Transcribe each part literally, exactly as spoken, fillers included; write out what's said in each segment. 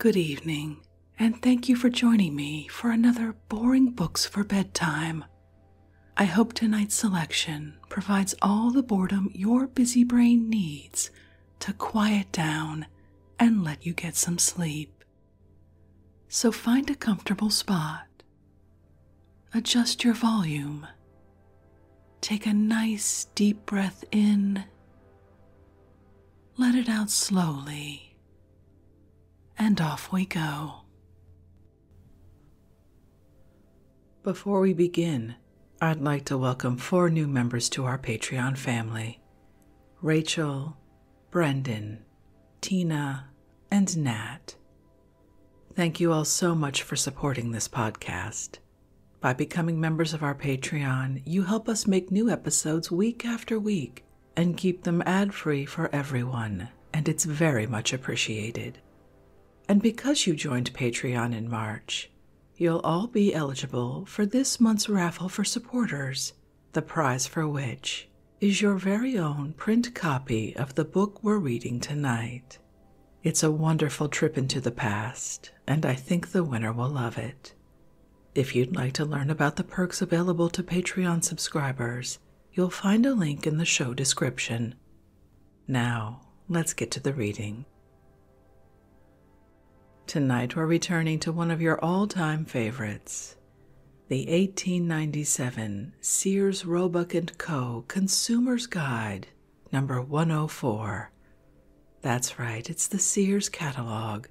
Good evening, and thank you for joining me for another Boring Books for Bedtime. I hope tonight's selection provides all the boredom your busy brain needs to quiet down and let you get some sleep. So find a comfortable spot, adjust your volume, take a nice deep breath in, let it out slowly. And off we go. Before we begin, I'd like to welcome four new members to our Patreon family: Rachel, Brendan, Tina, and Nat. Thank you all so much for supporting this podcast. By becoming members of our Patreon, you help us make new episodes week after week and keep them ad-free for everyone, and it's very much appreciated. And because you joined Patreon in March, you'll all be eligible for this month's raffle for supporters, the prize for which is your very own print copy of the book we're reading tonight. It's a wonderful trip into the past, and I think the winner will love it. If you'd like to learn about the perks available to Patreon subscribers, you'll find a link in the show description. Now, let's get to the reading. Tonight we're returning to one of your all-time favorites, the eighteen ninety-seven Sears Roebuck and Co. Consumer's Guide, number one oh four. That's right, it's the Sears catalog.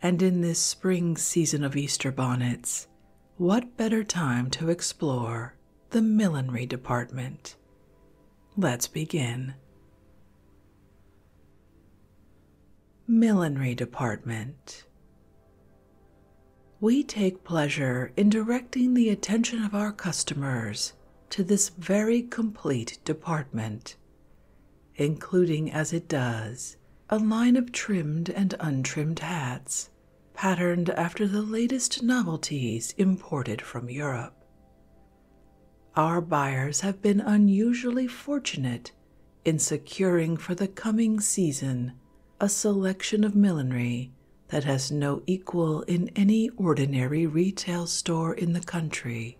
And in this spring season of Easter bonnets, what better time to explore the millinery department? Let's begin. Millinery Department. We take pleasure in directing the attention of our customers to this very complete department, including as it does a line of trimmed and untrimmed hats, patterned after the latest novelties imported from Europe. Our buyers have been unusually fortunate in securing for the coming season a selection of millinery that has no equal in any ordinary retail store in the country.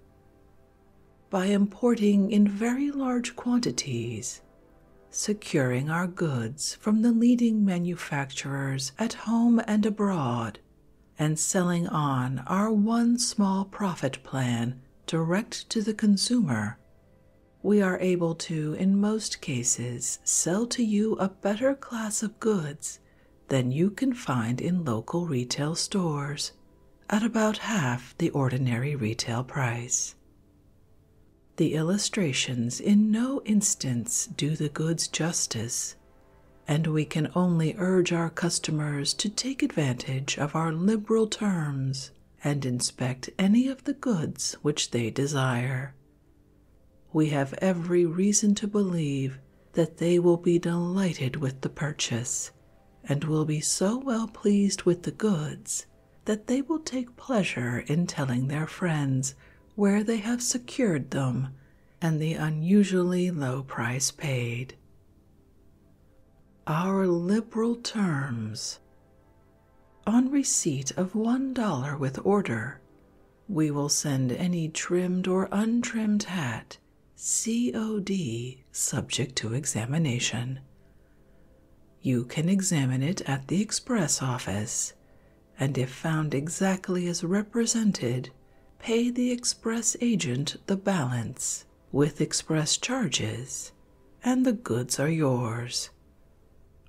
By importing in very large quantities, securing our goods from the leading manufacturers at home and abroad, and selling on our one small profit plan direct to the consumer, we are able to, in most cases, sell to you a better class of goods than you can find in local retail stores, at about half the ordinary retail price. The illustrations in no instance do the goods justice, and we can only urge our customers to take advantage of our liberal terms and inspect any of the goods which they desire. We have every reason to believe that they will be delighted with the purchase, and will be so well pleased with the goods that they will take pleasure in telling their friends where they have secured them and the unusually low price paid. Our liberal terms. On receipt of one dollar with order, we will send any trimmed or untrimmed hat, C O D, subject to examination. You can examine it at the express office, and if found exactly as represented, pay the express agent the balance, with express charges, and the goods are yours.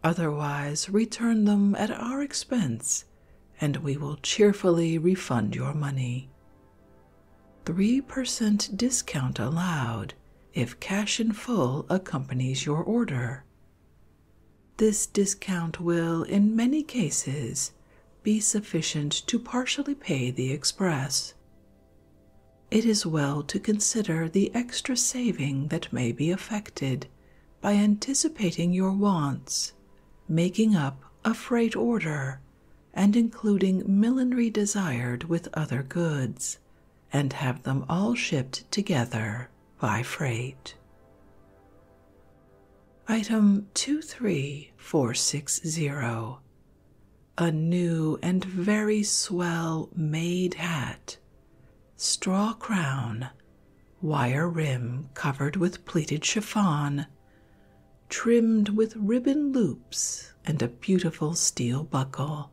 Otherwise, return them at our expense, and we will cheerfully refund your money. three percent discount allowed if cash in full accompanies your order. This discount will, in many cases, be sufficient to partially pay the express. It is well to consider the extra saving that may be effected by anticipating your wants, making up a freight order, and including millinery desired with other goods, and have them all shipped together by freight. Item two three four six zero. a new and very swell made hat, straw crown, wire rim covered with pleated chiffon, trimmed with ribbon loops and a beautiful steel buckle,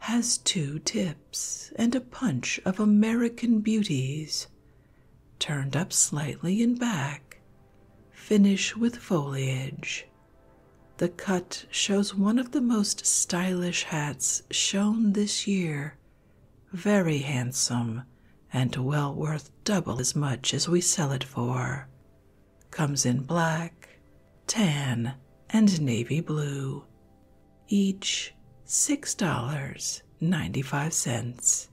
has two tips and a punch of American beauties, turned up slightly in back, finish with foliage. The cut shows one of the most stylish hats shown this year, very handsome and well worth double as much as we sell it for. Comes in black, tan, and navy blue, each six dollars and ninety-five cents.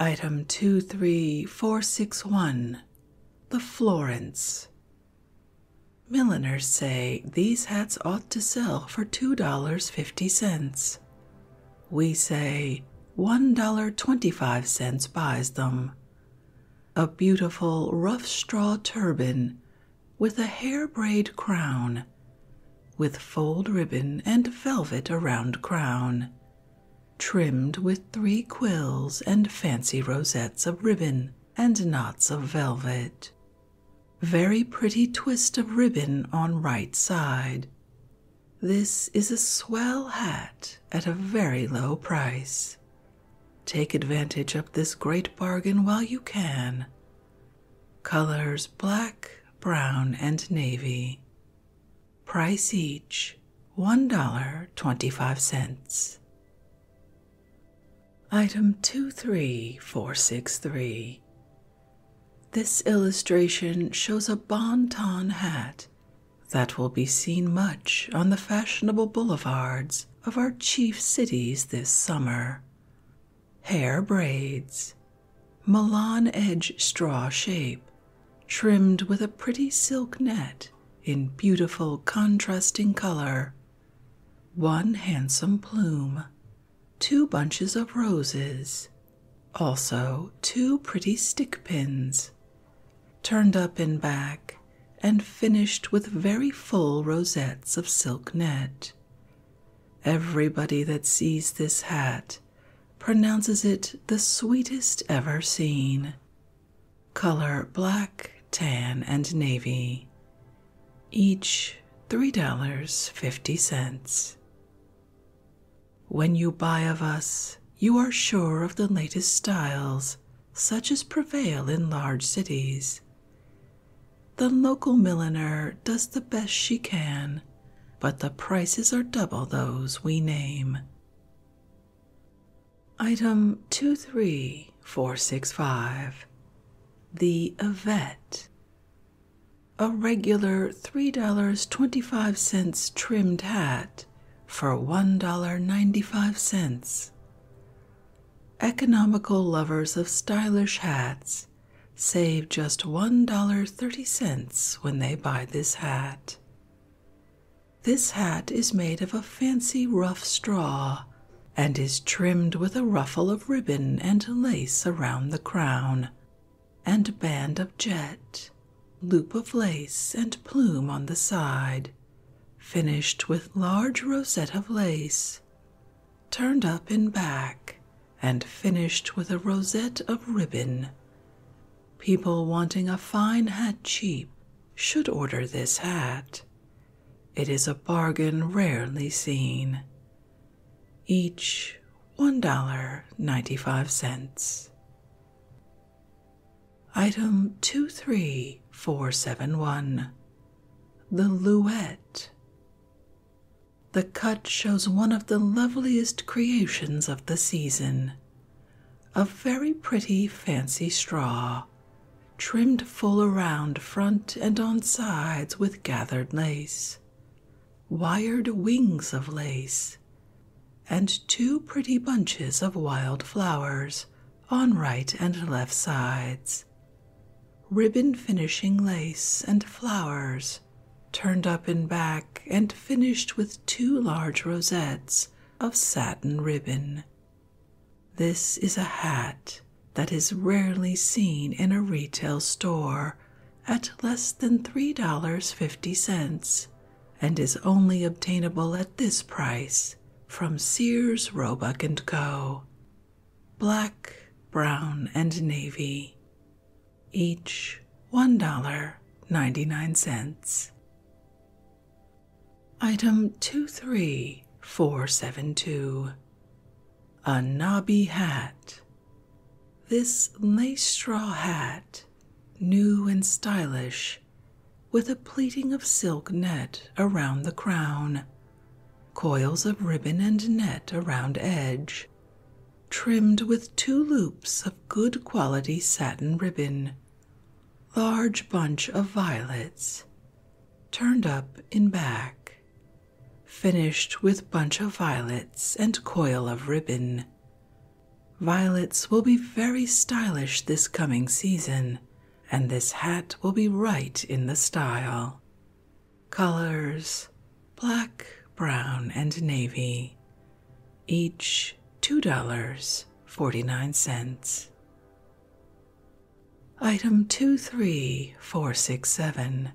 Item two three four six one, the Florence. Milliners say these hats ought to sell for two dollars and fifty cents. We say one dollar and twenty-five cents buys them. A beautiful rough straw turban with a hair braid crown, with fold ribbon and velvet around crown, trimmed with three quills and fancy rosettes of ribbon and knots of velvet. Very pretty twist of ribbon on right side. This is a swell hat at a very low price. Take advantage of this great bargain while you can. Colors black, brown, and navy. Price each one dollar and twenty-five cents. Item two three four six three. This illustration shows a bon ton hat that will be seen much on the fashionable boulevards of our chief cities this summer. Hair braids, Milan edge straw shape, trimmed with a pretty silk net in beautiful contrasting color, one handsome plume, two bunches of roses, also two pretty stick pins, turned up in back and finished with very full rosettes of silk net. Everybody that sees this hat pronounces it the sweetest ever seen. Color black, tan, and navy. Each three dollars and fifty cents. When you buy of us, you are sure of the latest styles, such as prevail in large cities. The local milliner does the best she can, but the prices are double those we name. Item two three four six five, the Yvette. A regular three dollars and twenty-five cents trimmed hat for one dollar and ninety-five cents. Economical lovers of stylish hats save just one dollar and thirty cents when they buy this hat. This hat is made of a fancy rough straw and is trimmed with a ruffle of ribbon and lace around the crown, and band of jet, loop of lace, and plume on the side, finished with large rosette of lace, turned up in back, and finished with a rosette of ribbon. People wanting a fine hat cheap should order this hat. It is a bargain rarely seen. Each one dollar and ninety-five cents. Item two three four seven one, the Louette. The cut shows one of the loveliest creations of the season. A very pretty fancy straw, trimmed full around front and on sides with gathered lace, wired wings of lace, and two pretty bunches of wild flowers on right and left sides. Ribbon finishing lace and flowers, turned up in back and finished with two large rosettes of satin ribbon. This is a hat that is rarely seen in a retail store at less than three dollars and fifty cents and is only obtainable at this price from Sears Roebuck and Co., black, brown, and navy, each one dollar and ninety-nine cents. Item two three four seven two, a knobby hat. This lace straw hat, new and stylish, with a pleating of silk net around the crown, coils of ribbon and net around edge, trimmed with two loops of good quality satin ribbon, large bunch of violets, turned up in back, finished with bunch of violets and coil of ribbon. Violets will be very stylish this coming season, and this hat will be right in the style. Colors, black, brown, and navy, each two dollars and forty-nine cents. Item two three four six seven,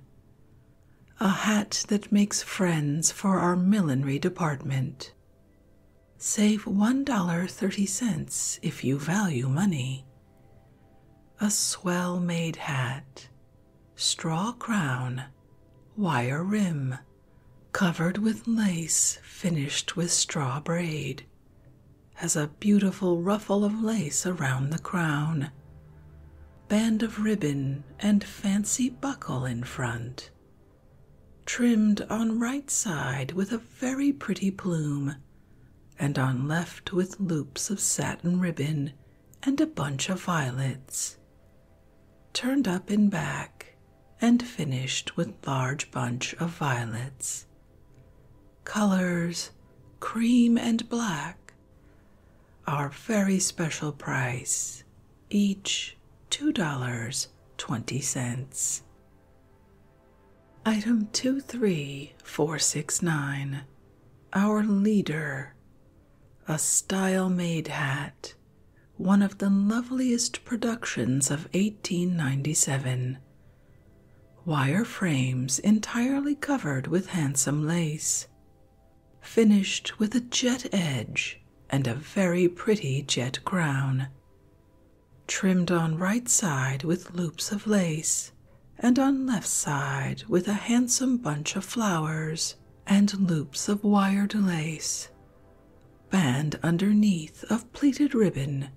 a hat that makes friends for our millinery department. Save one dollar and thirty cents if you value money. A swell-made hat, straw crown, wire rim, covered with lace finished with straw braid, has a beautiful ruffle of lace around the crown, band of ribbon and fancy buckle in front, trimmed on right side with a very pretty plume, and on left with loops of satin ribbon and a bunch of violets, turned up in back and finished with large bunch of violets. Colors, cream and black. Our very special price, each two dollars and twenty cents. Item two three four six nine, our leader. A style-made hat, one of the loveliest productions of eighteen ninety-seven. Wire frames entirely covered with handsome lace, finished with a jet edge and a very pretty jet crown, trimmed on right side with loops of lace, and on left side with a handsome bunch of flowers and loops of wired lace, band underneath of pleated ribbon,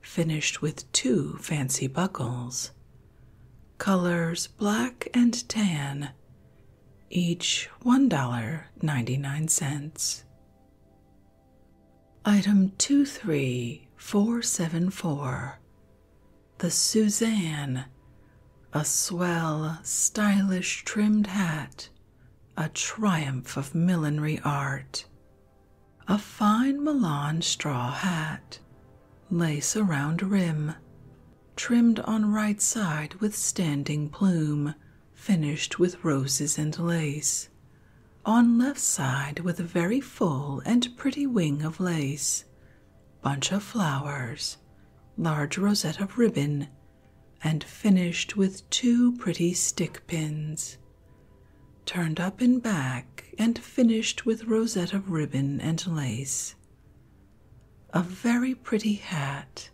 finished with two fancy buckles. Colors black and tan, each one dollar and ninety-nine cents. Item two three four seven four, the Suzanne, a swell, stylish trimmed hat, a triumph of millinery art. A fine Milan straw hat, lace around rim, trimmed on right side with standing plume, finished with roses and lace, on left side with a very full and pretty wing of lace, bunch of flowers, large rosette of ribbon, and finished with two pretty stick pins, turned up in back and finished with rosette of ribbon and lace. A very pretty hat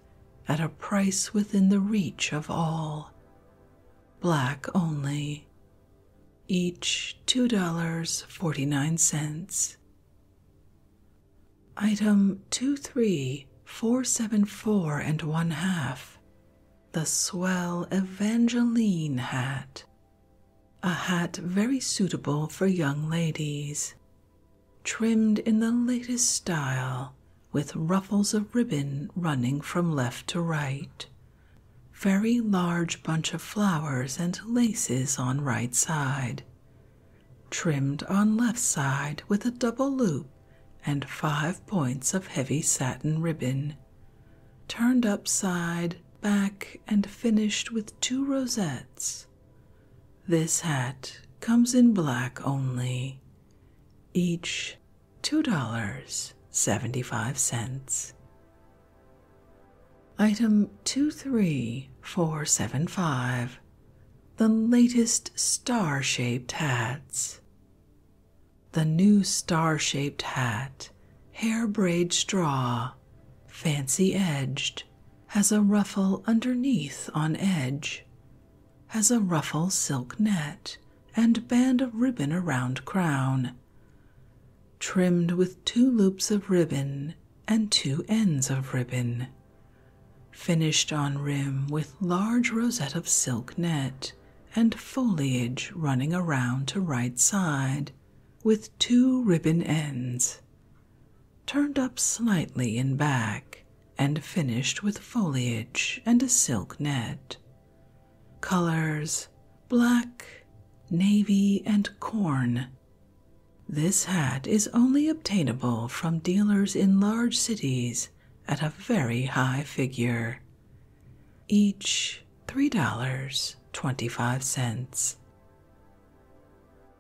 at a price within the reach of all. Black only. Each two dollars and forty-nine cents. Item two three four seven four and one half, the swell Evangeline hat. A hat very suitable for young ladies, trimmed in the latest style, with ruffles of ribbon running from left to right, very large bunch of flowers and laces on right side, trimmed on left side with a double loop and five points of heavy satin ribbon, turned upside back and finished with two rosettes. This hat comes in black only, each two dollars and seventy-five cents. Item two three four seven five, the latest star-shaped hats. The new star-shaped hat, hair braid straw, fancy edged, has a ruffle underneath on edge, has a ruffle silk net, and band of ribbon around crown, trimmed with two loops of ribbon and two ends of ribbon, finished on rim with large rosette of silk net, and foliage running around to right side, with two ribbon ends, turned up slightly in back, and finished with foliage and a silk net. Colors, black, navy, and corn. This hat is only obtainable from dealers in large cities at a very high figure. Each three dollars twenty-five cents.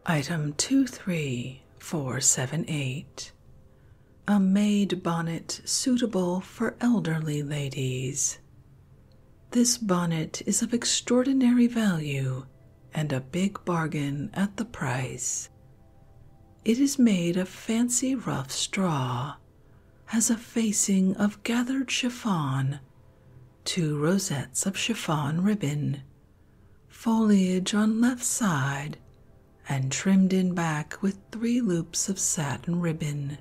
Item two three four seven eight. A maid bonnet suitable for elderly ladies. This bonnet is of extraordinary value and a big bargain at the price. It is made of fancy rough straw, has a facing of gathered chiffon, two rosettes of chiffon ribbon, foliage on left side, and trimmed in back with three loops of satin ribbon.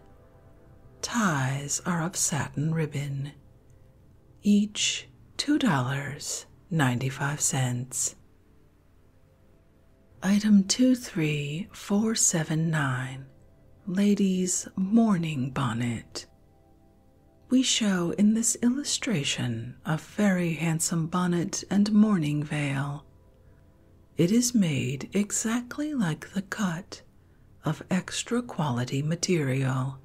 Ties are of satin ribbon. Each two dollars and ninety-five cents. Item two three four seven nine. Ladies' Morning Bonnet. We show in this illustration a very handsome bonnet and morning veil. It is made exactly like the cut, of extra quality material.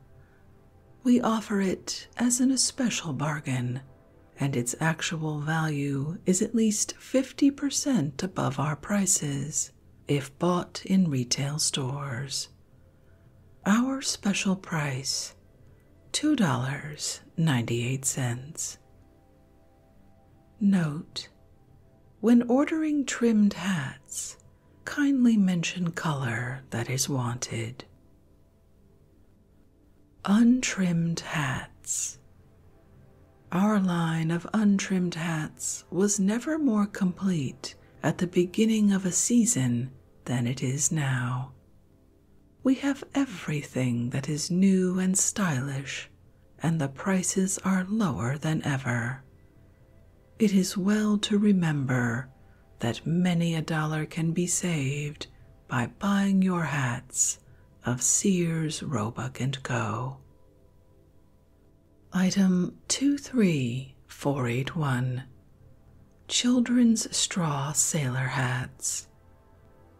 We offer it as an especial bargain, and its actual value is at least fifty percent above our prices, if bought in retail stores. Our special price, two dollars and ninety-eight cents. Note: when ordering trimmed hats, kindly mention color that is wanted. Untrimmed hats. Our line of untrimmed hats was never more complete at the beginning of a season than it is now. We have everything that is new and stylish, and the prices are lower than ever. It is well to remember that many a dollar can be saved by buying your hats of Sears, Roebuck and Co. Item two three four eight one. Children's straw sailor hats.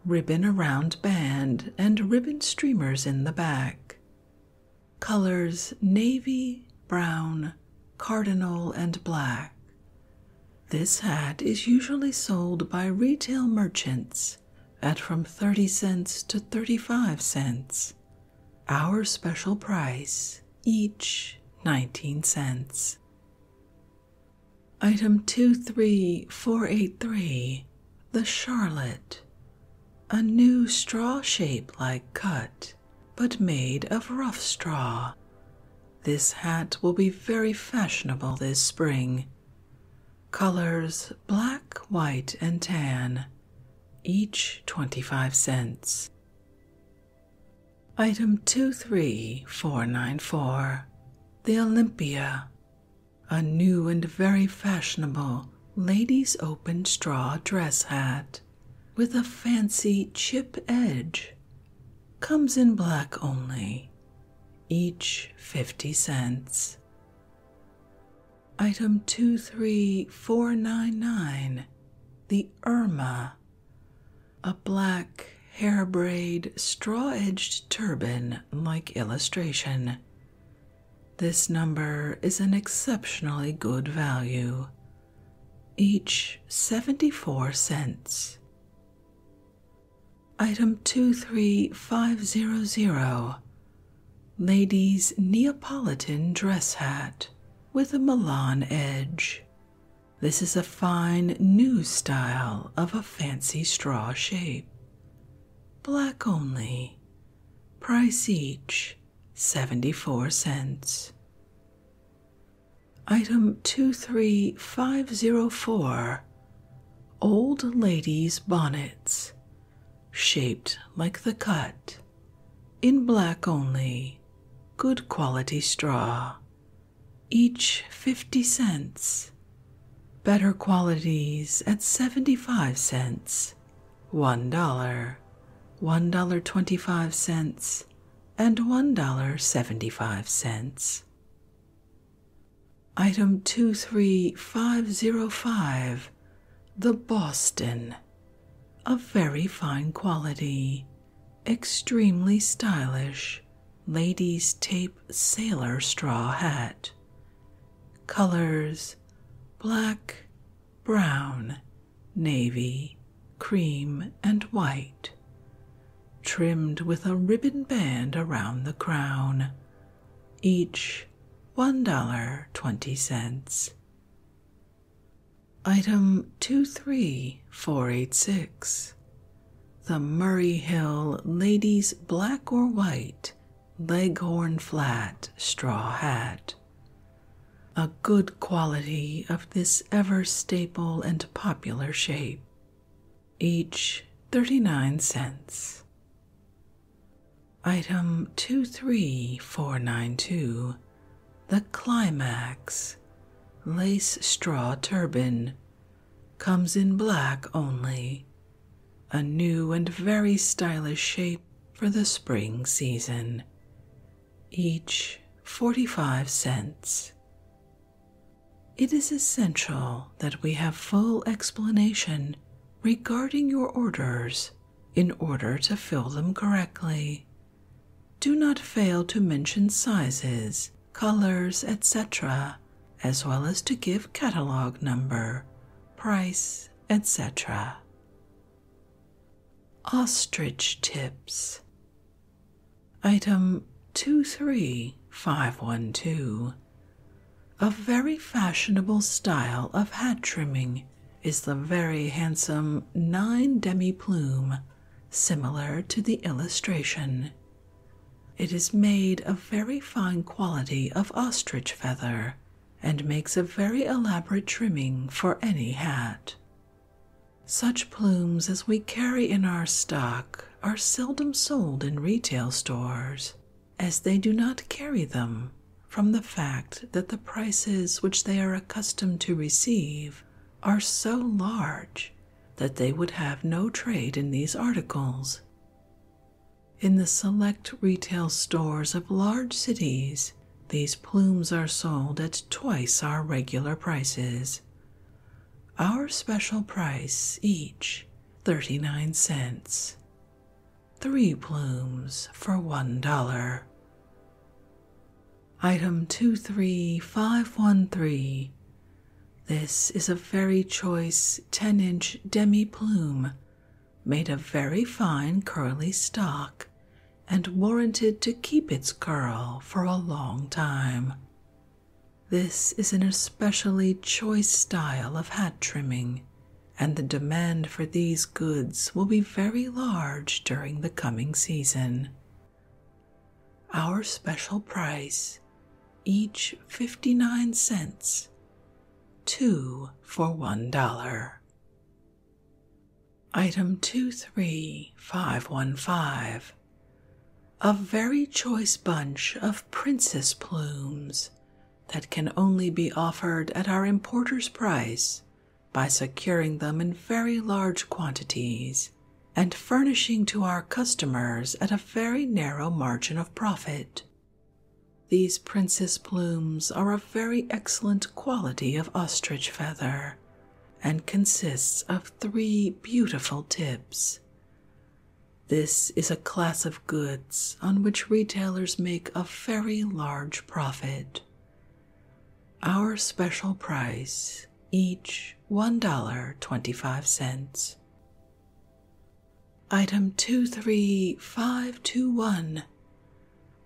Ribbon around band and ribbon streamers in the back. Colors navy, brown, cardinal, and black. This hat is usually sold by retail merchants at from thirty cents to thirty-five cents. Our special price, each nineteen cents. Item two three four eight three. The Charlotte. A new straw shape like cut, but made of rough straw. This hat will be very fashionable this spring. Colors black, white, and tan. Each twenty-five cents. Item two three four nine four. The Olympia. A new and very fashionable ladies' open straw dress hat with a fancy chip edge. Comes in black only. Each fifty cents. Item two three four nine nine. The Irma. A black hair braid straw-edged turban like illustration. This number is an exceptionally good value, each seventy-four cents. Item two three five zero zero. Ladies' Neapolitan dress hat with a Milan edge. This is a fine new style of a fancy straw shape. Black only. Price each seventy-four cents. Item two three five zero four, Old Ladies' Bonnets, shaped like the cut, in black only, good quality straw, each fifty cents, better qualities at seventy-five cents, one dollar, one dollar twenty-five, and one dollar seventy-five. Item two three five zero five, The Boston, of very fine quality, extremely stylish, ladies' tape sailor straw hat. Colors, black, brown, navy, cream, and white. Trimmed with a ribbon band around the crown. Each one dollar twenty. Item two three four eight six, The Murray Hill Ladies' Black or White Leghorn Flat Straw Hat. A good quality of this ever staple and popular shape. Each thirty-nine cents. Item two three four nine two, The Climax Lace Straw Turban, comes in black only. A new and very stylish shape for the spring season. Each forty-five cents. It is essential that we have full explanation regarding your orders in order to fill them correctly. Do not fail to mention sizes, colors, et cetera, as well as to give catalog number, price, et cetera. Ostrich Tips. Item two three five one two. A very fashionable style of hat trimming is the very handsome nine demi plume, similar to the illustration. It is made of very fine quality of ostrich feather and makes a very elaborate trimming for any hat. Such plumes as we carry in our stock are seldom sold in retail stores, as they do not carry them, from the fact that the prices which they are accustomed to receive are so large that they would have no trade in these articles. In the select retail stores of large cities, these plumes are sold at twice our regular prices. Our special price each, thirty-nine cents. Three plumes for one dollar. Item two three five one three. This is a very choice ten-inch demi-plume, made of very fine curly stock, and warranted to keep its curl for a long time. This is an especially choice style of hat trimming, and the demand for these goods will be very large during the coming season. Our special price, each fifty-nine cents, two for one dollar. Item two three five one five, a very choice bunch of princess plumes that can only be offered at our importer's price by securing them in very large quantities and furnishing to our customers at a very narrow margin of profit. These princess plumes are of very excellent quality of ostrich feather, and consists of three beautiful tips. This is a class of goods on which retailers make a very large profit. Our special price, each one dollar twenty-five. Item two three five two one.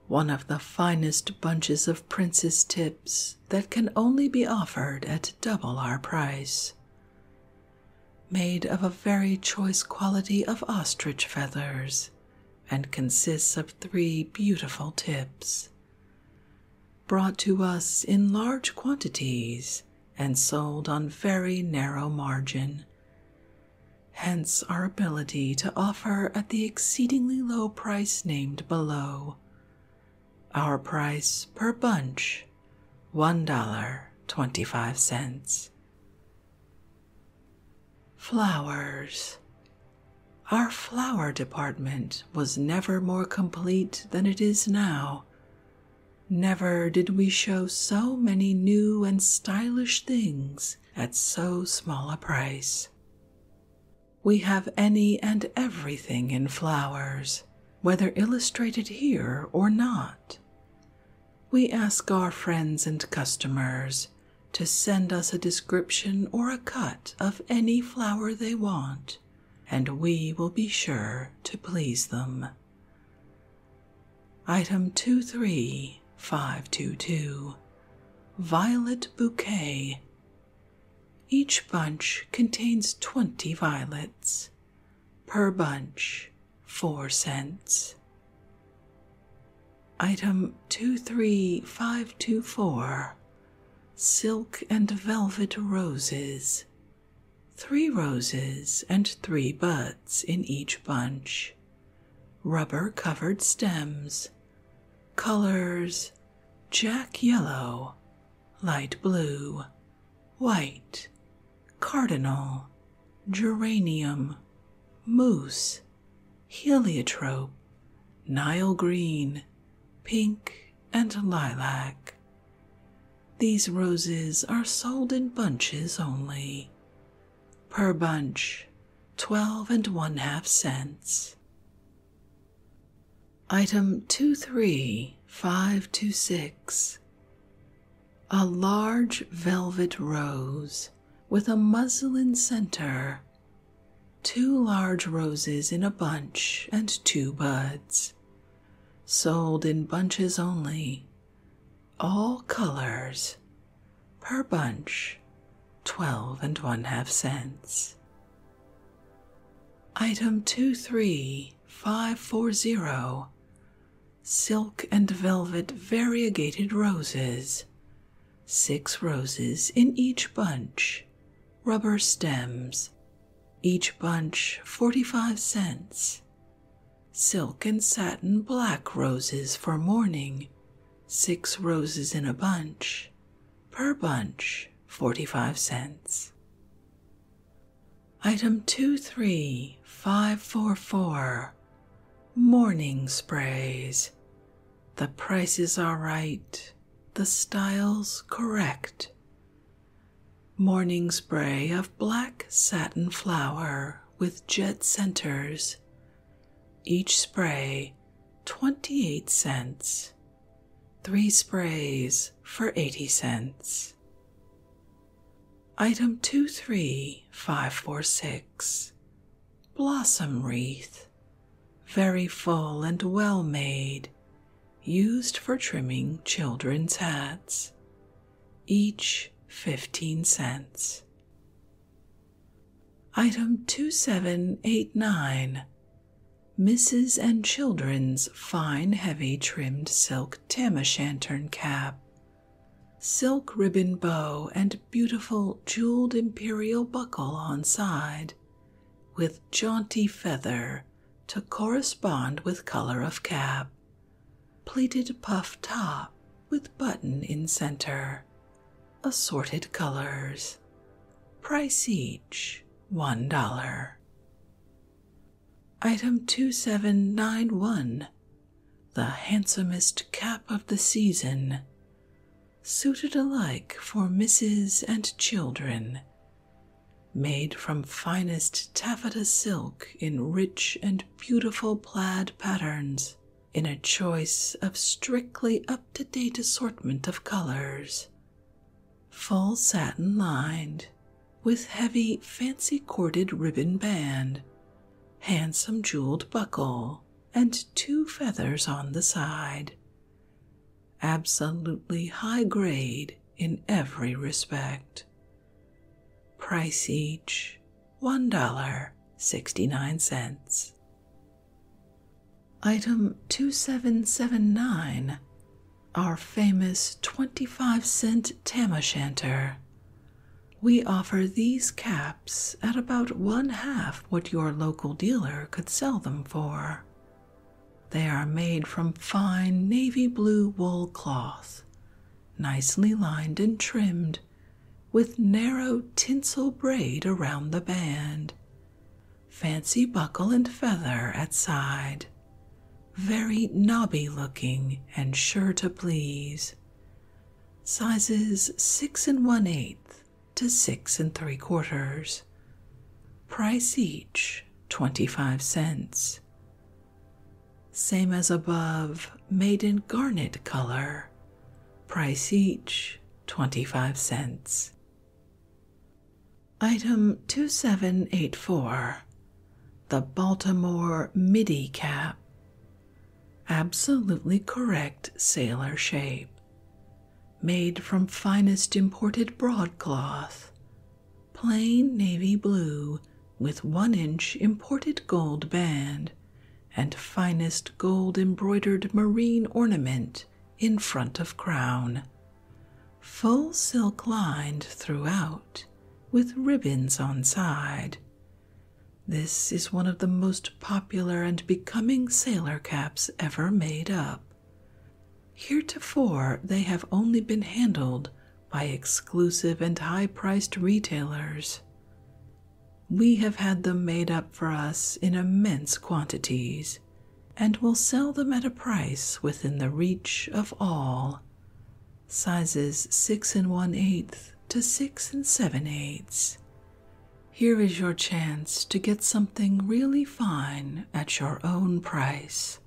One of the finest bunches of princess tips that can only be offered at double our price. Made of a very choice quality of ostrich feathers, and consists of three beautiful tips, brought to us in large quantities and sold on very narrow margin. Hence our ability to offer at the exceedingly low price named below. Our price per bunch, one dollar and twenty-five cents. Flowers. Our flower department was never more complete than it is now. Never did we show so many new and stylish things at so small a price. We have any and everything in flowers, whether illustrated here or not. We ask our friends and customers to send us a description or a cut of any flower they want, and we will be sure to please them. Item two three five two two, Violet Bouquet. Each bunch contains twenty violets. Per bunch, four cents. Item two three five two four, Silk and Velvet Roses. Three roses and three buds in each bunch. Rubber-covered stems. Colors: jack yellow, light blue, white, cardinal, geranium, moose, heliotrope, Nile green, pink, and lilac. These roses are sold in bunches only. Per bunch, twelve and one half cents. Item two three five two six, a large velvet rose with a muslin center. Two large roses in a bunch and two buds. Sold in bunches only. All colors. Per bunch, twelve and one half cents. Item two three five four zero, Silk and Velvet Variegated Roses. Six roses in each bunch. Rubber stems. Each bunch forty-five cents. Silk and satin black roses for mourning. Six roses in a bunch. Per bunch, forty-five cents. Item two three five four four, Morning Sprays. The prices are right, the styles correct. Morning spray of black satin flower with jet centers. Each spray, twenty-eight cents. Three sprays for eighty cents. Item two three five four six, Blossom Wreath. Very full and well made, used for trimming children's hats. Each fifteen cents. Item two seven eight nine, Missus and Children's Fine Heavy Trimmed Silk Tam-o'-Shanter Cap. Silk ribbon bow and beautiful jeweled imperial buckle on side, with jaunty feather to correspond with color of cap. Pleated puff top with button in center. Assorted colors. Price each one dollar. Item two seven nine one, the handsomest cap of the season. Suited alike for misses and children. Made from finest taffeta silk in rich and beautiful plaid patterns, in a choice of strictly up-to-date assortment of colors. Full satin lined, with heavy fancy corded ribbon band, handsome jeweled buckle, and two feathers on the side. Absolutely high grade in every respect. Price each one dollar and sixty-nine cents. Item two seven seven nine, our famous twenty-five cent tam-o'-shanter. We offer these caps at about one-half what your local dealer could sell them for. They are made from fine navy blue wool cloth, nicely lined and trimmed, with narrow tinsel braid around the band, fancy buckle and feather at side, very knobby-looking and sure to please. Sizes six and one-eighth to six and three-quarters. Price each twenty-five cents. Same as above, made in garnet color. Price each twenty-five cents. Item two seven eight four, the Baltimore Middy Cap. Absolutely correct sailor shape. Made from finest imported broadcloth. Plain navy blue with one-inch imported gold band and finest gold-embroidered marine ornament in front of crown. Full silk lined throughout with ribbons on side. This is one of the most popular and becoming sailor caps ever made up. Heretofore, they have only been handled by exclusive and high-priced retailers. We have had them made up for us in immense quantities, and will sell them at a price within the reach of all. Sizes six and one-eighth to six and seven-eighths. Here is your chance to get something really fine at your own price.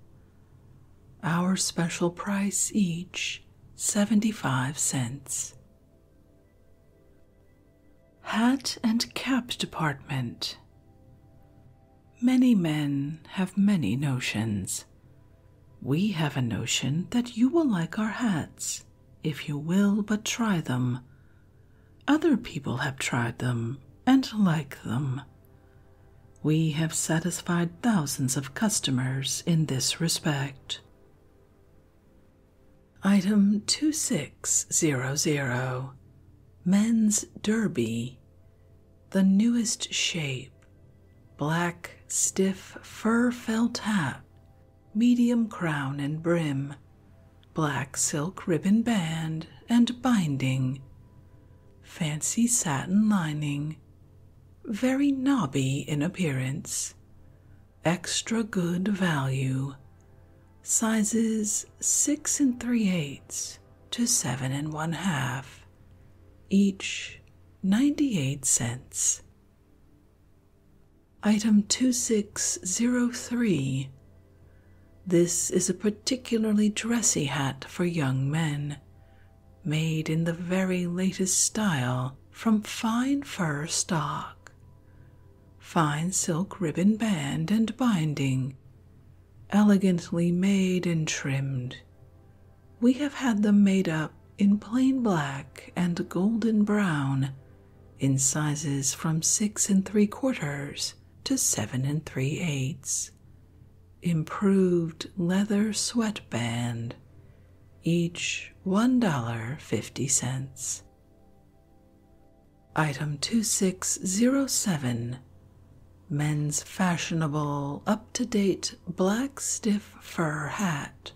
Our special price each, seventy-five cents. Hat and Cap Department. Many men have many notions. We have a notion that you will like our hats, if you will but try them. Other people have tried them and like them. We have satisfied thousands of customers in this respect. Item two six zero zero, Men's Derby. The newest shape, black, stiff fur felt hat, medium crown and brim, black silk ribbon band and binding, fancy satin lining, very knobby in appearance. Extra good value. Sizes six and three-eighths to seven and one-half. Each ninety-eight cents. Item two six zero three. This is a particularly dressy hat for young men, made in the very latest style from fine fur stock. Fine silk ribbon band and binding, elegantly made and trimmed. We have had them made up in plain black and golden brown, in sizes from six and three quarters to seven and three eighths. Improved leather sweatband, each one dollar fifty cents. Item two six zero seven. Men's fashionable, up-to-date, black stiff fur hat,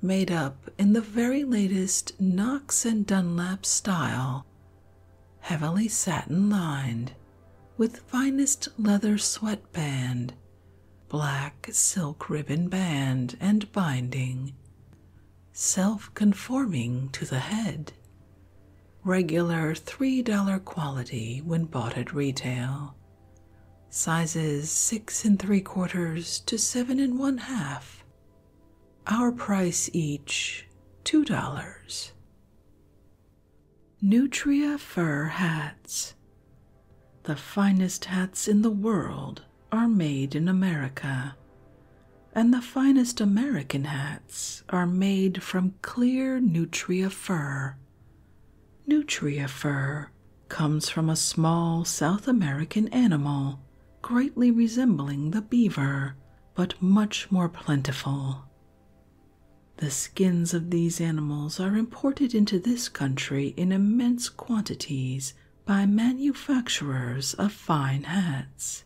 made up in the very latest Knox and Dunlap style, heavily satin-lined, with finest leather sweatband, black silk ribbon band and binding, self-conforming to the head, regular three dollar quality when bought at retail. Sizes six and three quarters to seven and one half. Our price each, two dollars. Nutria fur hats. The finest hats in the world are made in America, and the finest American hats are made from clear nutria fur. Nutria fur comes from a small South American animal greatly resembling the beaver, but much more plentiful. The skins of these animals are imported into this country in immense quantities by manufacturers of fine hats.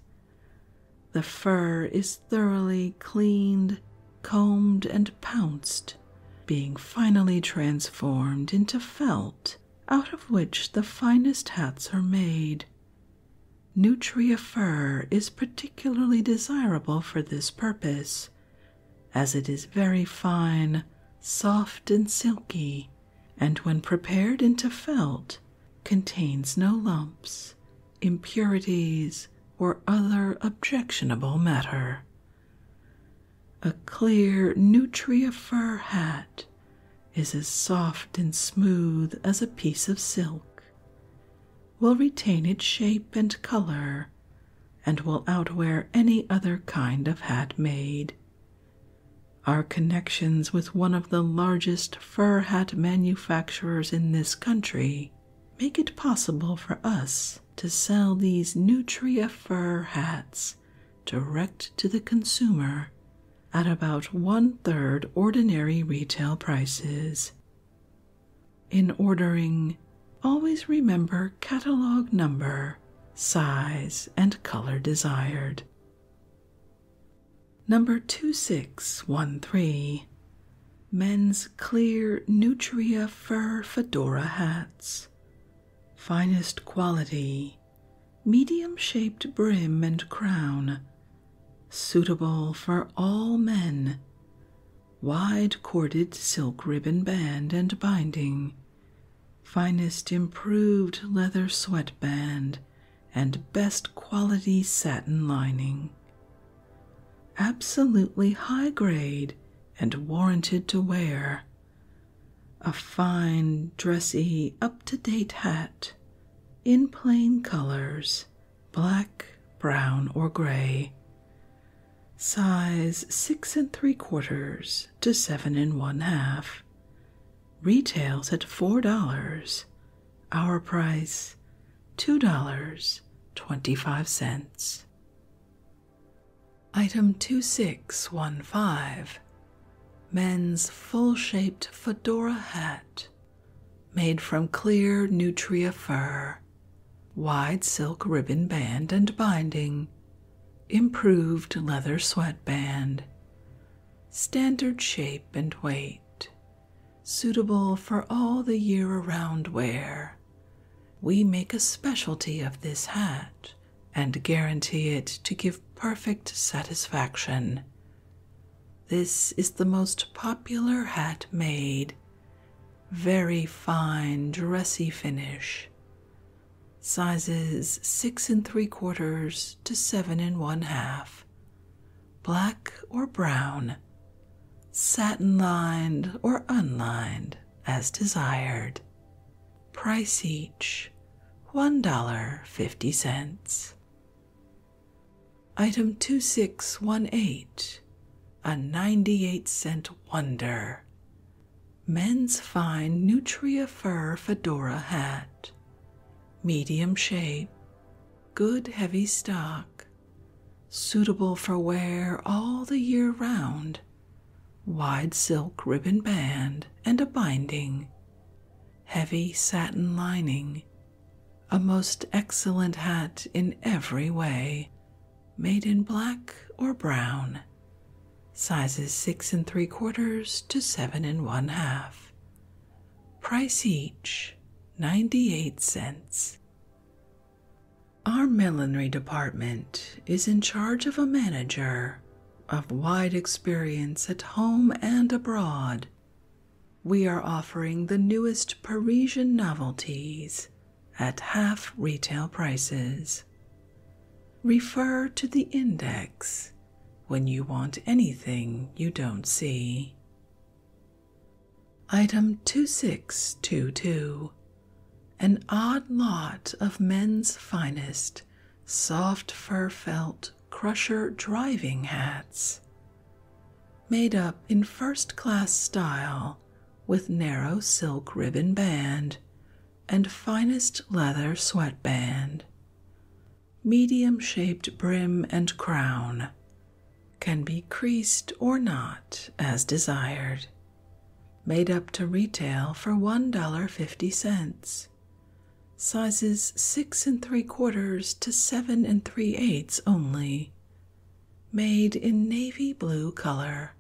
The fur is thoroughly cleaned, combed, and pounced, being finally transformed into felt, out of which the finest hats are made. Nutria fur is particularly desirable for this purpose, as it is very fine, soft, and silky, and when prepared into felt, contains no lumps, impurities, or other objectionable matter. A clear nutria fur hat is as soft and smooth as a piece of silk, will retain its shape and color, and will outwear any other kind of hat made. Our connections with one of the largest fur hat manufacturers in this country make it possible for us to sell these nutria fur hats direct to the consumer at about one-third ordinary retail prices. In ordering, always remember catalog number, size, and color desired. Number two six one three. Men's clear nutria fur fedora hats. Finest quality, medium-shaped brim and crown, suitable for all men, wide corded silk ribbon band and binding, finest improved leather sweatband, and best quality satin lining. Absolutely high-grade and warranted to wear. A fine, dressy, up-to-date hat, in plain colors, black, brown, or gray. Size six and three quarters to seven and one half. Retails at four dollars. Our price, two dollars twenty-five cents. Item two six one five. Men's full-shaped fedora hat, made from clear nutria fur, wide silk ribbon band and binding, improved leather sweatband, standard shape and weight, suitable for all the year-around wear. We make a specialty of this hat and guarantee it to give perfect satisfaction. This is the most popular hat made. Very fine, dressy finish. Sizes six and three quarters to seven and one half. Black or brown. Satin lined or unlined as desired. Price each one dollar fifty cents. Item two six one eight. A ninety-eight cent wonder. Men's fine nutria fur fedora hat. Medium shape. Good heavy stock. Suitable for wear all the year round. Wide silk ribbon band and a binding. Heavy satin lining. A most excellent hat in every way. Made in black or brown. Sizes six and three quarters to seven and one half. Price each, ninety-eight cents. Our millinery department is in charge of a manager of wide experience at home and abroad. We are offering the newest Parisian novelties at half retail prices. Refer to the index when you want anything you don't see. Item two six two two. An odd lot of men's finest soft fur felt crusher driving hats. Made up in first class style with narrow silk ribbon band and finest leather sweatband. Medium shaped brim and crown. can be creased or not as desired. Made up to retail for one dollar fifty. Sizes six and three quarters to seven and three eighths only. Made in navy blue color.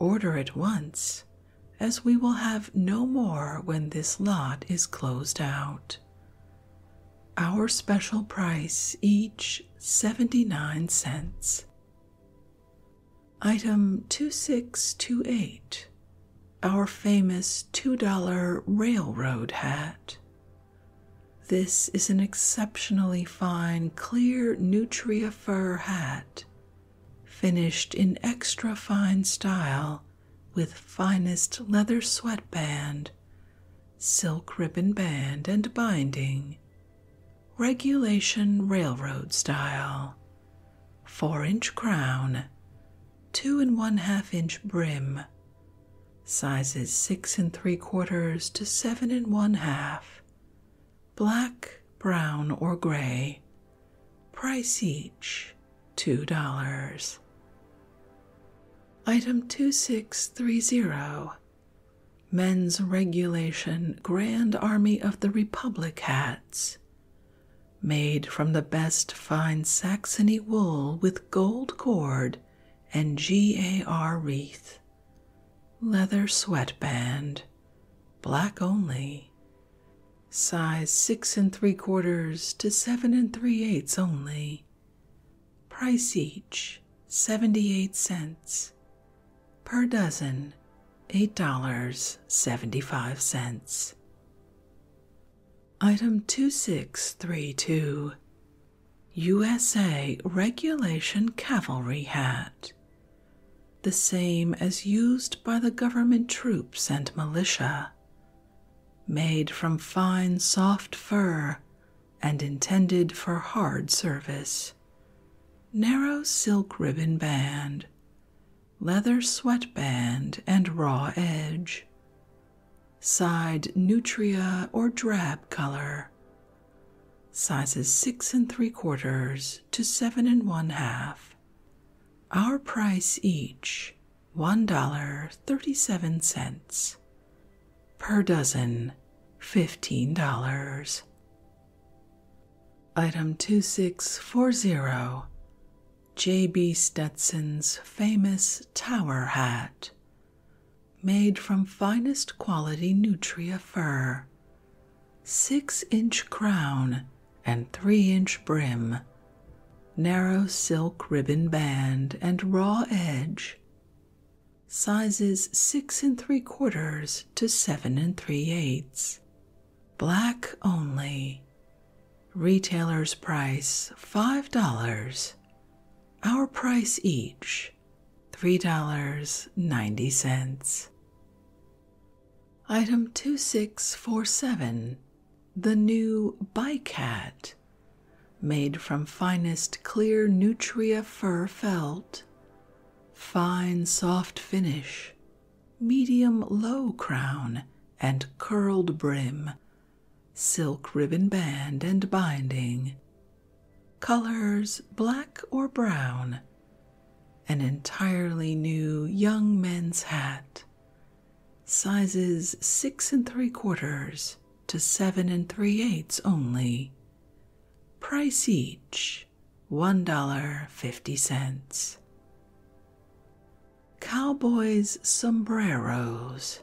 Order at once, as we will have no more when this lot is closed out. Our special price each seventy-nine cents. Item two six two eight, our famous two dollar railroad hat. This is an exceptionally fine clear nutria fur hat, finished in extra fine style with finest leather sweatband, silk ribbon band and binding, regulation railroad style, four inch crown, two and one half inch brim, sizes six and three quarters to seven and one half, black, brown, or gray, price each two dollars. Item two six three zero, men's regulation Grand Army of the Republic hats, made from the best fine Saxony wool with gold cord and G A R wreath, leather sweatband, black only, size six and three quarters to seven and three eighths only, price each seventy-eight cents, per dozen eight dollars seventy-five. Item two six three two, U S A regulation cavalry hat, the same as used by the government troops and militia, made from fine soft fur and intended for hard service, narrow silk ribbon band, leather sweatband and raw edge, side nutria or drab color, sizes six and three quarters to seven and one half. Our price each, one dollar thirty-seven. Per dozen, fifteen dollars. Item two six four zero, J B. Stetson's famous tower hat, made from finest quality nutria fur, six inch crown and three inch brim, narrow silk ribbon band and raw edge, sizes six and three quarters to seven and three eighths, black only, retailer's price five dollars, our price each three dollars ninety. Item two six four seven, the new bike hat, made from finest clear nutria fur felt, fine soft finish, medium low crown and curled brim, silk ribbon band and binding, colors black or brown, an entirely new young men's hat, sizes six and three quarters to seven and three eighths only. Price each one dollar fifty cents. Cowboys' sombreros.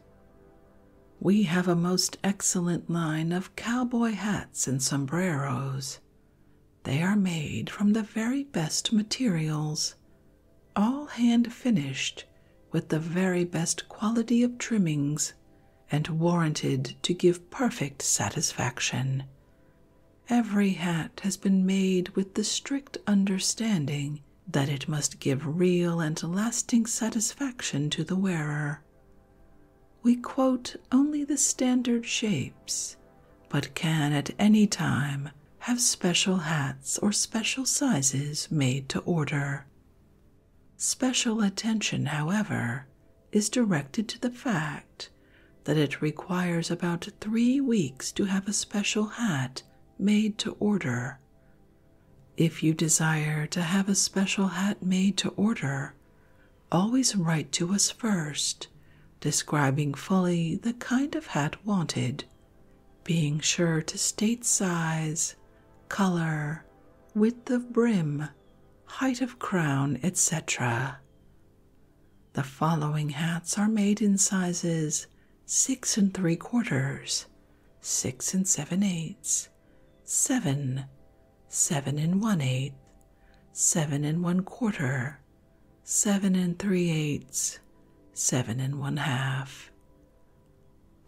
We have a most excellent line of cowboy hats and sombreros. They are made from the very best materials, all hand finished, with the very best quality of trimmings and warranted to give perfect satisfaction. Every hat has been made with the strict understanding that it must give real and lasting satisfaction to the wearer. We quote only the standard shapes, but can at any time have special hats or special sizes made to order. Special attention, however, is directed to the fact that it requires about three weeks to have a special hat made to order. If you desire to have a special hat made to order, always write to us first, describing fully the kind of hat wanted, being sure to state size, color, width of brim, height of crown, et cetera. The following hats are made in sizes six and three quarters, six and seven eighths, seven, seven and one eighth, seven and one quarter, seven and three eighths, seven and one half.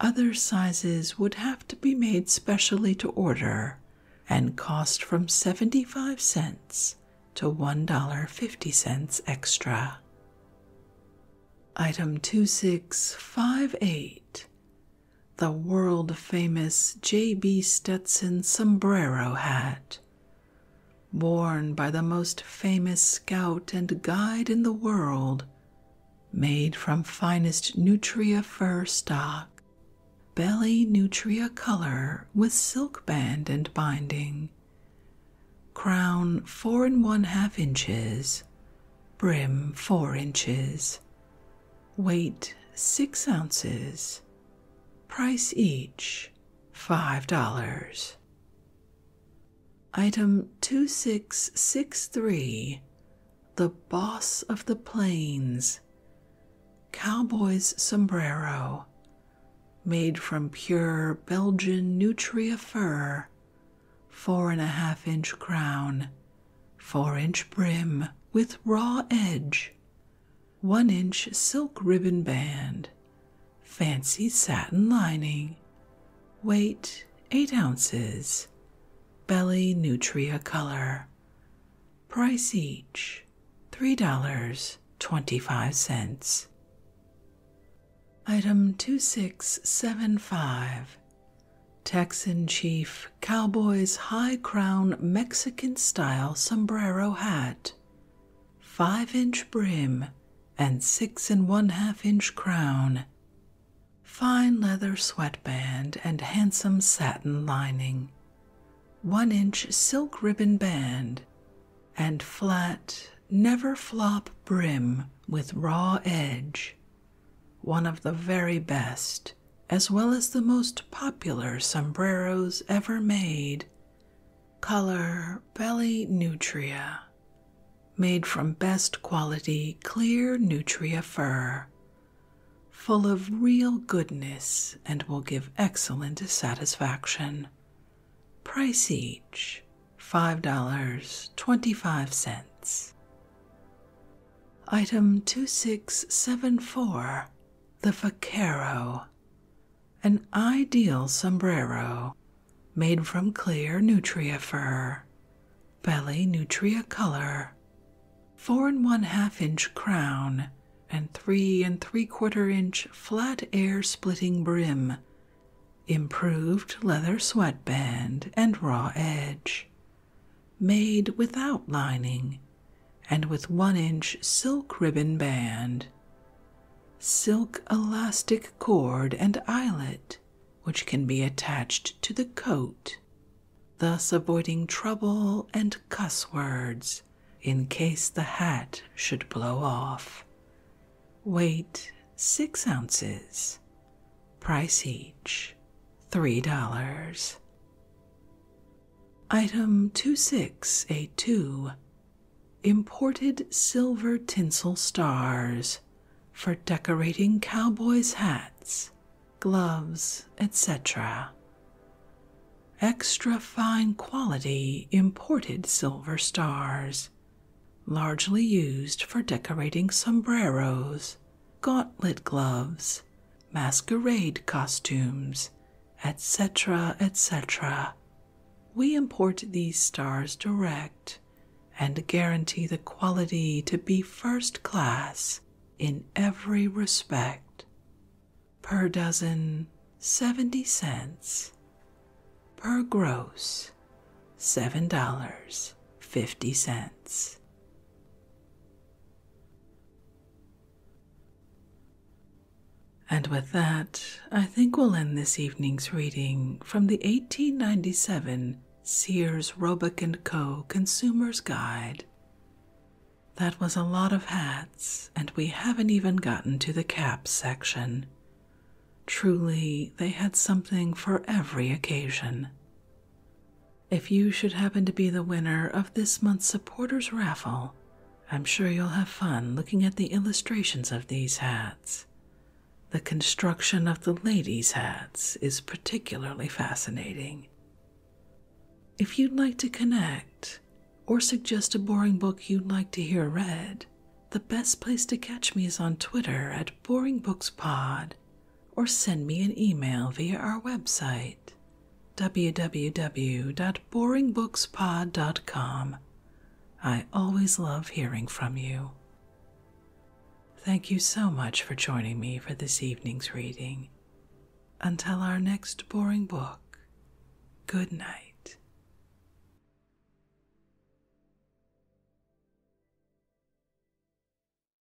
Other sizes would have to be made specially to order and cost from seventy-five cents to one dollar and fifty cents extra. Item two six five eight. The world-famous J B Stetson sombrero hat, worn by the most famous scout and guide in the world, made from finest nutria fur stock, belly nutria color with silk band and binding, crown four and one half inches, brim four inches, weight six ounces, price each five dollars. Item two six six three, the boss of the plains, cowboy's sombrero, made from pure Belgian nutria fur, four and a half inch crown, four inch brim with raw edge, one inch silk ribbon band, fancy satin lining, weight eight ounces, belly nutria color, price each three dollars twenty-five cents. Item two six seven five, Texan Chief Cowboy's high crown Mexican style sombrero hat, five inch brim and six and one half inch crown, fine leather sweatband and handsome satin lining, one inch silk ribbon band, and flat, never flop brim with raw edge, one of the very best, as well as the most popular sombreros ever made, color belly nutria, made from best quality clear nutria fur, full of real goodness and will give excellent satisfaction. Price each five dollars and twenty-five cents. Item two six seven four, the vaquero, an ideal sombrero made from clear nutria fur, belly nutria color, four and one half inch crown, and three and three quarter inch flat air splitting brim, improved leather sweatband and raw edge, made without lining and with one inch silk ribbon band, silk elastic cord and eyelet which can be attached to the coat, thus avoiding trouble and cuss words in case the hat should blow off. Weight six ounces, price each Three dollars. Item two six eight two, imported silver tinsel stars for decorating cowboys' hats, gloves, et cetera. Extra fine quality imported silver stars, largely used for decorating sombreros, gauntlet gloves, masquerade costumes, et cetera, et cetera. We import these stars direct and guarantee the quality to be first class in every respect. Per dozen, seventy cents. Per gross, seven dollars and fifty cents. And with that, I think we'll end this evening's reading from the eighteen ninety-seven Sears Roebuck and Co. Consumer's Guide. That was a lot of hats, and we haven't even gotten to the caps section. Truly, they had something for every occasion. If you should happen to be the winner of this month's supporters raffle, I'm sure you'll have fun looking at the illustrations of these hats. The construction of the ladies' hats is particularly fascinating. If you'd like to connect, or suggest a boring book you'd like to hear read, the best place to catch me is on Twitter at Boring Books Pod, or send me an email via our website, w w w dot boring books pod dot com. I always love hearing from you. Thank you so much for joining me for this evening's reading. Until our next boring book, good night.